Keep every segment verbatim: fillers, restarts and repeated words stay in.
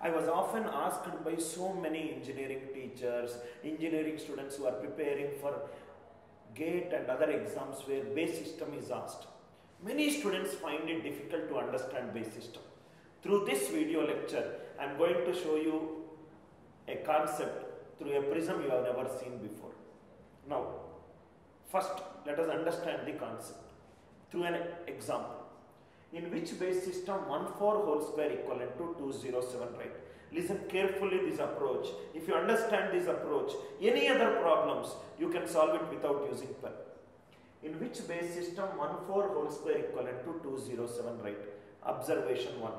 I was often asked by so many engineering teachers, engineering students who are preparing for GATE and other exams where base system is asked. Many students find it difficult to understand base system. Through this video lecture, I am going to show you a concept through a prism you have never seen before. Now, first let us understand the concept through an example. In which base system one four whole square equivalent to two hundred seven, right? Listen carefully this approach. If you understand this approach, any other problems you can solve it without using pen. In which base system one four whole square equivalent to two hundred seven, right? Observation one.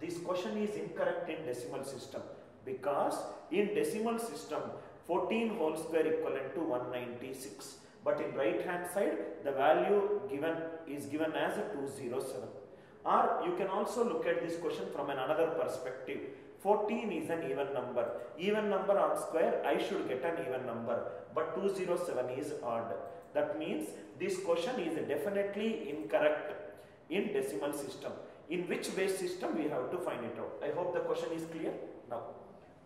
This question is incorrect in decimal system because in decimal system fourteen whole square equivalent to one ninety-six. But in right hand side the value given is given as a two hundred seven. Or you can also look at this question from another perspective. fourteen is an even number. Even number on square, I should get an even number. But two hundred seven is odd. That means this question is definitely incorrect in decimal system. In which base system we have to find it out. I hope the question is clear. Now,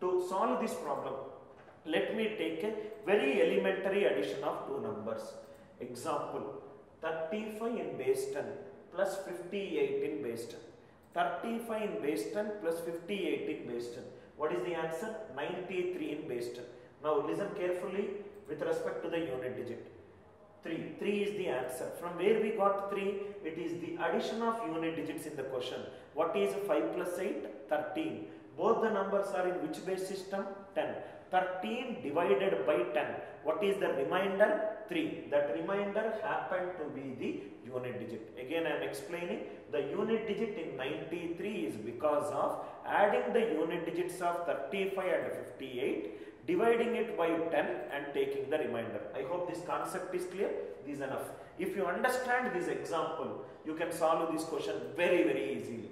to solve this problem, let me take a very elementary addition of two numbers. Example, thirty-five in base ten. Plus fifty-eight in base ten. thirty-five in base ten plus fifty-eight in base ten. What is the answer? ninety-three in base ten. Now listen carefully with respect to the unit digit. three. three is the answer. From where we got three? It is the addition of unit digits in the question. What is five plus eight? thirteen. Both the numbers are in which base system? ten. thirteen divided by ten. What is the remainder? three. That remainder happened to be the unit digit. Again, I am explaining the unit digit in ninety-three is because of adding the unit digits of thirty-five and fifty-eight, dividing it by ten and taking the remainder. I hope this concept is clear. This is enough. If you understand this example, you can solve this question very very easily.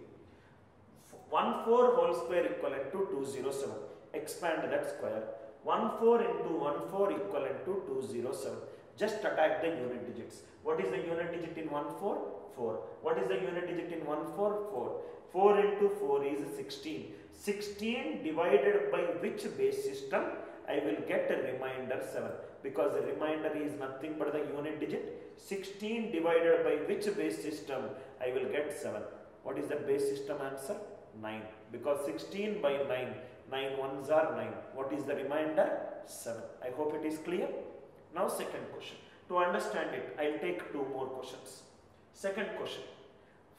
one four whole square equivalent to two hundred seven. Expand that square. one four into one four equivalent to two hundred seven. Just attack the unit digits. What is the unit digit in one four? four. What is the unit digit in one four? four. four into four is sixteen. sixteen divided by which base system? I will get a remainder seven. Because the remainder is nothing but the unit digit. sixteen divided by which base system? I will get seven. What is the base system answer? nine. Because sixteen by nine. nine ones are nine. What is the remainder? seven. I hope it is clear. Now second question. To understand it, I will take two more questions. Second question.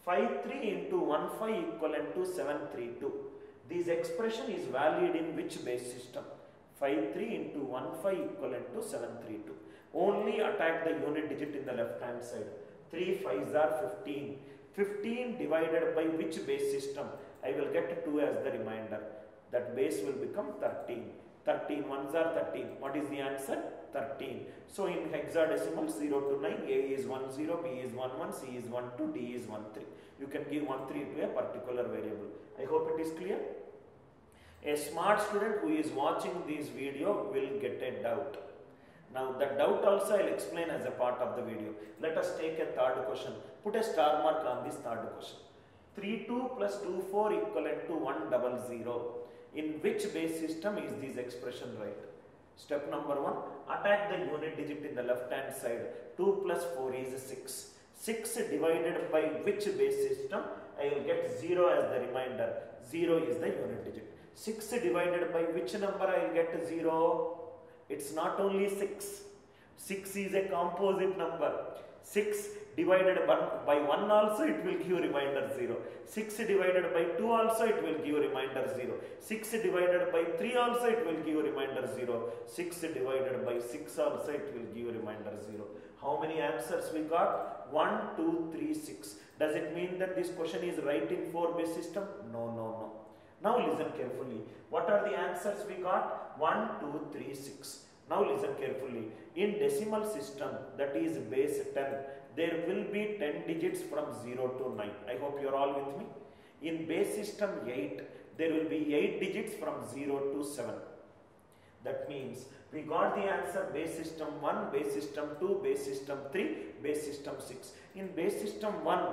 fifty-three into fifteen equivalent to seven thirty-two. This expression is valid in which base system? fifty-three into fifteen equivalent to seven thirty-two. Only attack the unit digit in the left hand side. three fives are fifteen. fifteen divided by which base system? I will get two as the remainder. That base will become thirteen. thirteen ones are thirteen. What is the answer? thirteen. So in hexadecimal zero to nine, A is ten, B is eleven, C is twelve, D is thirteen. You can give thirteen to a particular variable. I hope it is clear. A smart student who is watching this video will get a doubt. Now the doubt also I will explain as a part of the video. Let us take a third question. Put a star mark on this third question. thirty-two plus twenty-four equivalent to one hundred. In which base system is this expression right? Step number one, attack the unit digit in the left hand side. two plus four is six. six divided by which base system? I will get zero as the remainder. zero is the unit digit. six divided by which number I will get zero? It's not only six. six is a composite number. six divided by one also it will give remainder zero. six divided by two also it will give remainder zero. six divided by three also it will give remainder zero. six divided by six also it will give remainder zero. How many answers we got? one, two, three, six. Does it mean that this question is right in four base system? No, no, no. Now listen carefully. What are the answers we got? one, two, three, six. Now listen carefully. In decimal system, that is base ten, there will be ten digits from zero to nine. I hope you are all with me. In base system eight, there will be eight digits from zero to seven. That means we got the answer base system one, base system two, base system three, base system six. In base system one,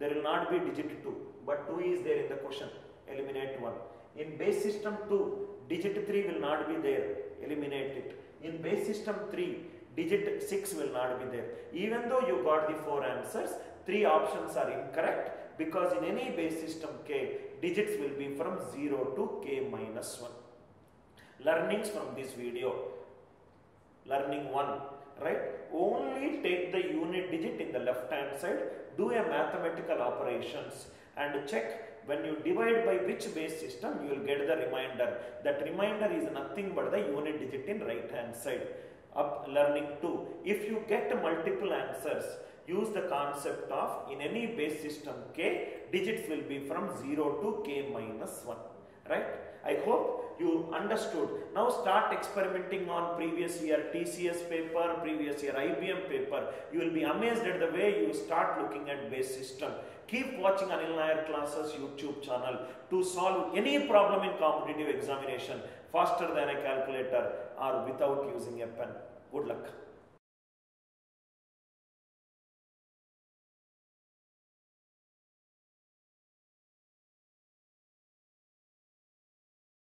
there will not be digit two, but two is there in the question. Eliminate one. In base system two, digit three will not be there, eliminate it. In base system three, digit six will not be there. Even though you got the four answers, three options are incorrect, because in any base system K, digits will be from zero to K minus one. Learnings from this video. Learning one, right? Only take the unit digit in the left hand side, do a mathematical operations and check. When you divide by which base system, you will get the remainder. That remainder is nothing but the unit digit in right hand side. Up learning two. If you get multiple answers, use the concept of in any base system K, digits will be from zero to K minus one. Right? I hope you understood. Now start experimenting on previous year T C S paper, previous year I B M paper. You will be amazed at the way you start looking at base system. Keep watching Anil Nair Classes YouTube channel to solve any problem in competitive examination faster than a calculator or without using a pen. Good luck.